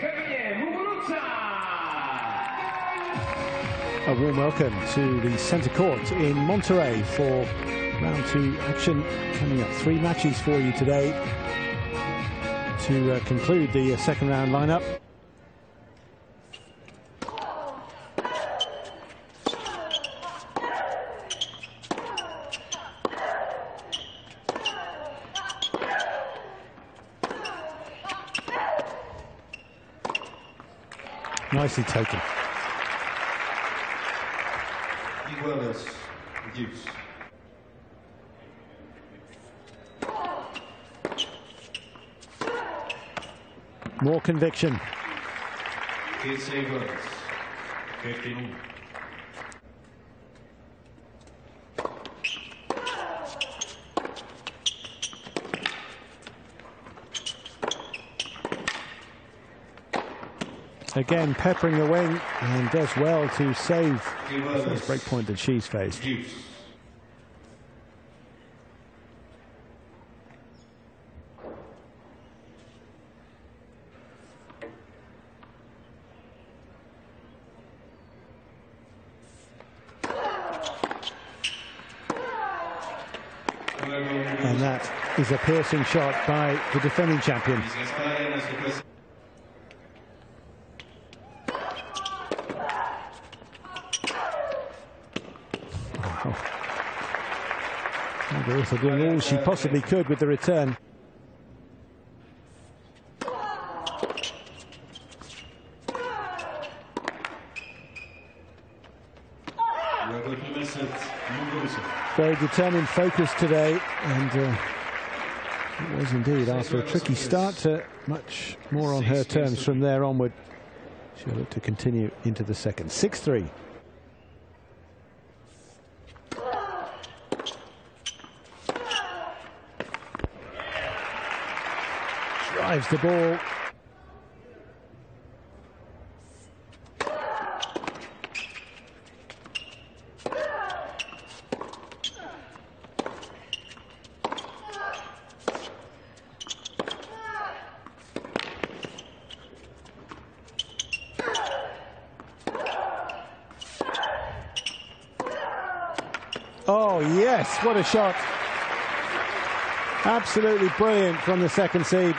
Garbiñe Muguruza. A warm welcome to the Centre Court in Monterey for round 2 action. Coming up, 3 matches for you today to conclude the second round lineup. Nicely taken. More conviction. Again, peppering the wing, and does well to save the first break point that she's faced. And that is a piercing shot by the defending champion. Margarita doing all she possibly could with the return. Very determined focus today, and it was indeed, after a tricky start, much more on her terms from there onward. She'll look to continue into the second. 6-3. Drives the ball. Oh, yes, what a shot. Absolutely brilliant from the second seed.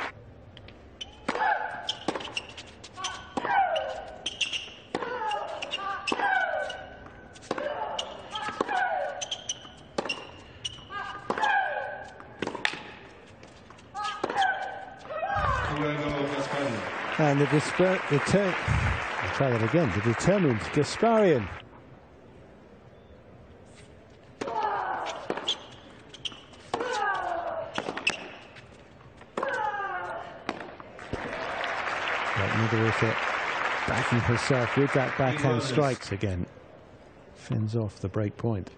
And the determined Gasparyan. Muguruza backing herself with that backhand strikes again. Fends off the break point.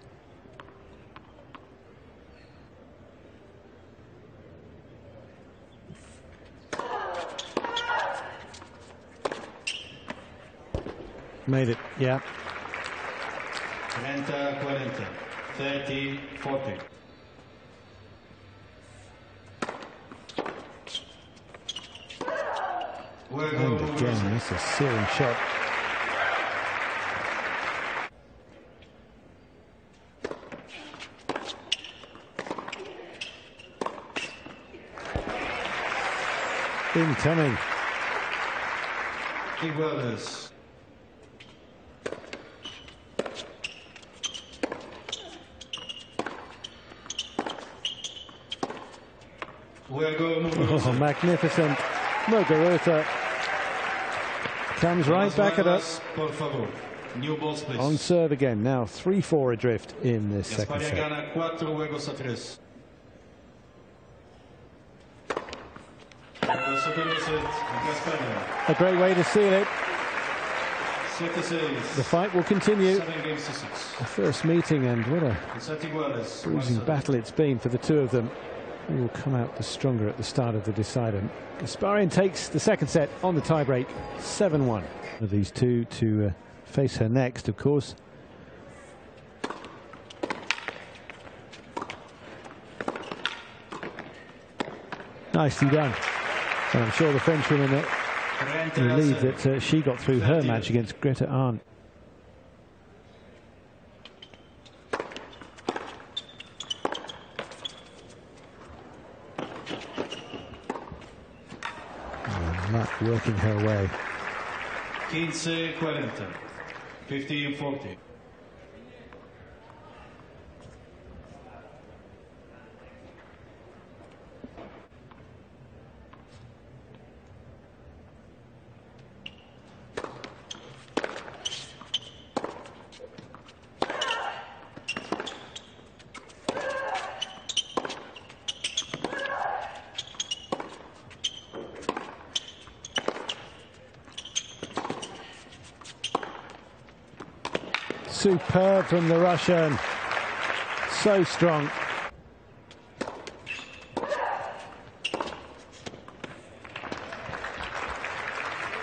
Made it, yeah. 40, 30, 40. And again, it's a searing shot. Incoming. Igualas. Oh, magnificent. Muguruza comes right back at us. New balls, on serve again. Now 3-4 adrift in this second set. A great way to seal it. The fight will continue. The first meeting, and what a bruising battle it's been for the two of them. Who will come out the stronger at the start of the decider? Gasparyan takes the second set on the tiebreak, 7-1. These two to face her next, of course. Nicely done. And I'm sure the Frenchwomen relieved that she got through her match against Greta Arndt. Not working her way. 15-40, 15-40. Superb from the Russian. So strong.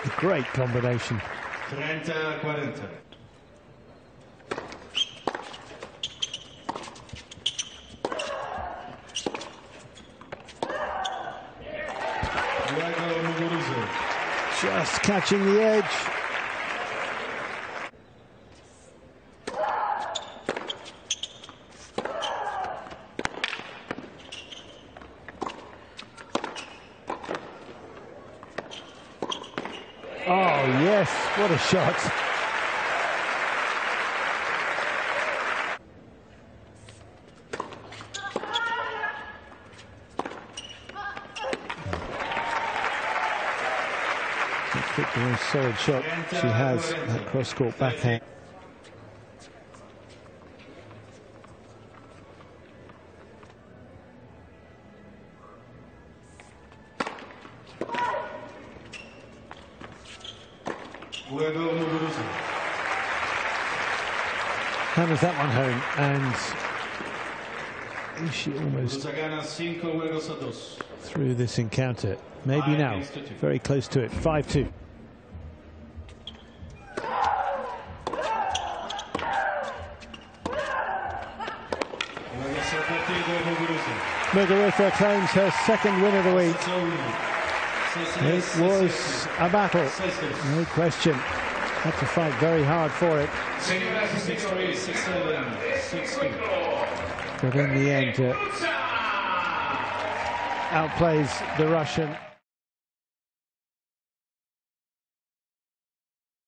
A great combination. 30-40. Just catching the edge. Oh, yes, what a shot. That's a nice solid shot she has, that cross-court backhand. Hammers that one home, and she almost through this encounter. Maybe now, very close to it. 5-2. Muguruza claims her second win of the week. It was a battle, no question. Had to fight very hard for it. But in the end, outplays the Russian.